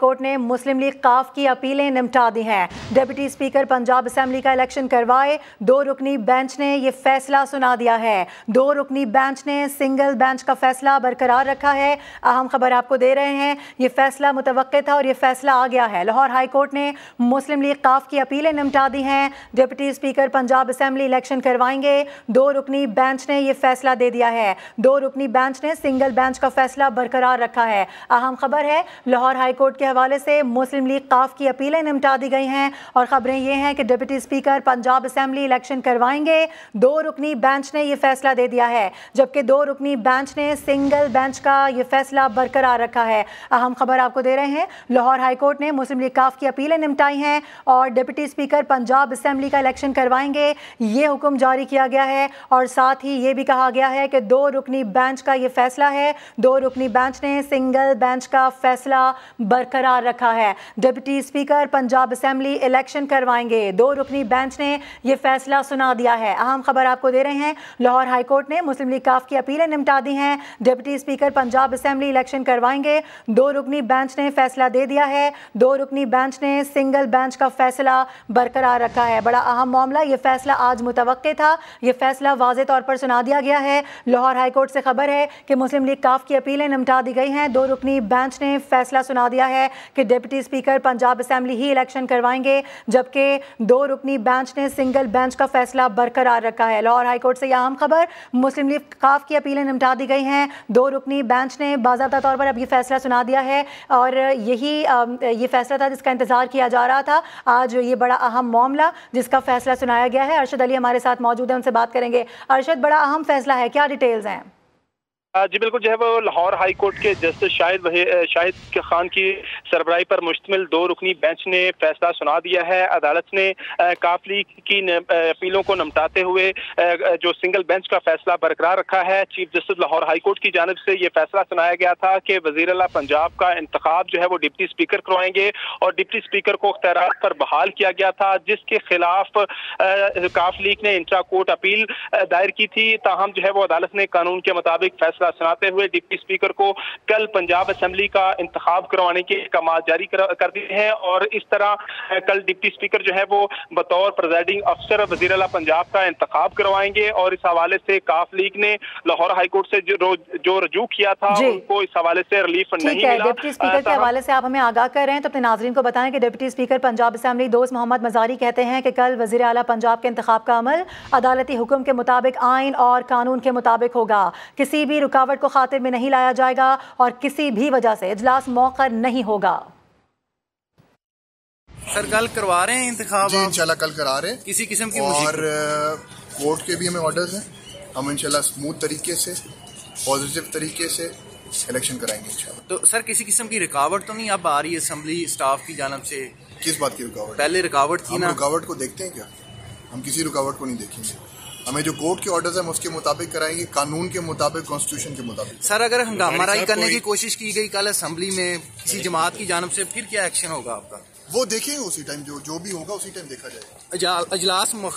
Court ने मुस्लिम league काफ की अपीलें निपटा दी हैं। डिप्टी स्पीकर पंजाब असेंबली का इलेक्शन करवाए। 2 रुकनी बेंच ने ये फैसला सुना दिया है। 2 रुकनी बेंच ने सिंगल बेंच का फैसला बरकरार रखा है। अहम खबर आपको दे रहे हैं, ये फैसला मुतवक्के था और ये फैसला आ गया है। लाहौर हाई कोर्ट ने मुस्लिम लीग काफ की अपीलें निपटा दी हैं। Deputy speaker Punjab assembly election करवाएंगे। 2 रुकनी बेंच ने ये फैसला दे दिया है। 2 रुकनी बेंच ने सिंगल बेंच का फैसला बरकरार रखा है। अहम खबर है, लाहौर हाई कोर्ट के हवाले से मुस्लिम लीग काफ की अपीलें निपटा दी गई हैं और खबरें ये हैं कि deputy speaker Punjab assembly election करवाएंगे। 2 रुकनी बेंच ने यह फैसला दे दिया है, जबकि 2 रुकनी बेंच ने सिंगल बेंच का यह फैसला बरकरार रखा है। अहम खबर आपको दे रहे हैं, लाहौर हाई कोर्ट ने मुस्लिम लीग काफ की अपीलें निपटाई हैं और डिप्टी स्पीकर पंजाब असेंबली का इलेक्शन करवाएंगे, ये हुक्म जारी किया गया है। और साथ ही ये भी कहा गया है कि 2 रुकनी बेंच का यह फैसला है। 2 रुकनी बेंच ने सिंगल बेंच का फैसला बरकरार रखा है। Deputy speaker Punjab assembly election करवाएंगे। 2 रुकनी बेंच ने यह फैसला सुना दिया है। अहम खबर आपको दे रहे हैं, लाहौर हाई कोर्ट ने मुस्लिम लीग काफ की अपीलें निपटा दी हैं। Deputy speaker Punjab assembly election करवाएंगे। 2 रुकनी बेंच ने फैसला दे दिया है। 2 रुकनी बेंच ने सिंगल बेंच का फैसला बरकरार रखा है। बड़ा अहम मामला, यह फैसला आज मुतवक्के था, यह फैसला वाज़ेह तौर पर सुना दिया गया है। लाहौर हाई कोर्ट से खबर है कि मुस्लिम लीग काफ की अपीलें निपटा दी गई हैं। 2 रुकनी बेंच ने फैसला सुना दिया है कि डिप्टी स्पीकर पंजाब असेंबली ही इलेक्शन करवाएंगे, जबकि 2 रुकनी बेंच ने सिंगल बेंच का फैसला बरकरार रखा है। लाहौर हाई कोर्ट से यह अहम खबर, मुस्लिम लीग काफ की अपीलें निपटा दी गई हैं। 2 रुकनी बेंच ने बाकायदा तौर पर अब ये फैसला सुना दिया है और ये फैसला था जिसका इंतजार किया जा रहा था। आज ये बड़ा अहम मामला जिसका फैसला सुनाया गया है। अरशद अली हमारे साथ मौजूद है, उनसे बात करेंगे। अरशद, बड़ा अहम फैसला है, क्या डिटेल्स हैं? जी बिल्कुल, जो है वो लाहौर हाई कोर्ट के जस्टिस शाहिद खान की सरबराही पर मुश्तमिल 2 रुकनी बेंच ने फैसला सुना दिया है। अदालत ने काफ लीग की अपीलों को निपटाते हुए जो सिंगल बेंच का फैसला बरकरार रखा है। Chief justice Lahore high court की जानिब से ये फैसला सुनाया गया था कि वज़ीर-ए-आला पंजाब का इंतखाब जो है वो डिप्टी स्पीकर करवाएंगे और डिप्टी स्पीकर को इख्तियारात पर बहाल किया गया था, जिसके खिलाफ काफ लीग ने इंट्रा कोर्ट अपील दायर की थी। ताहम जो है वो अदालत ने कानून के मुताबिक फैसला सुनाते हुए डिप्टी स्पीकर को कल पंजाब असेंबली का इंतखाब करवाने के अहकाम जारी कर दिए हैं और इस तरह कल डिप्टी स्पीकर जो है वो बतौर प्रेजाइडिंग अफसर वज़ीर-ए-आला पंजाब का इंतखाब करवाएंगे। और इस हवाले से काफ लीग ने लाहौर हाई कोर्ट से जो रजू किया था उनको इस हवाले से रिलीफ नहीं मिला। डिप्टी स्पीकर के हवाले से आप हमें आगाह कर रहे हैं तो अपने नाज़रीन को बताएं कि डिप्टी स्पीकर पंजाब असेंबली दोस्त मोहम्मद मजारी कहते हैं कि कल वज़ीर-ए-आला पंजाब के इंतखाब का अमल अदालती हुक्म के मुताबिक, आइन और कानून के मुताबिक होगा। किसी भी रुकावट को खातिर में नहीं लाया जाएगा और किसी भी वजह से इजलास मौखर नहीं होगा। सर कल करवा रहे हैं इंतखाब? जी इंशाल्लाह कल करा रहे हैं। किसी किस्म की और कोर्ट के भी हमें ऑर्डर्स हैं, हम इंशाल्लाह स्मूथ तरीके से, पॉजिटिव तरीके से इलेक्शन कराएंगे इंशाल्लाह। तो सर किसी किस्म की रुकावट तो नहीं अब आ रही है असेंबली स्टाफ की जानिब से? किस बात की रुकावट? पहले रुकावट थी ना, रुकावट को देखते हैं क्या? हम किसी रुकावट को नहीं देखेंगे। हमें जो कोर्ट के ऑर्डर्स हैं हम उसके मुताबिक कराएंगे, कानून के मुताबिक, कॉन्स्टिट्यूशन के मुताबिक। सर अगर हंगामा राई करने की कोशिश की गई कल असेंबली में किसी जमात की जानिब से, फिर क्या एक्शन होगा आपका? वो देखेंगे उसी टाइम, जो भी होगा उसी टाइम देखा जाएगा। इजलास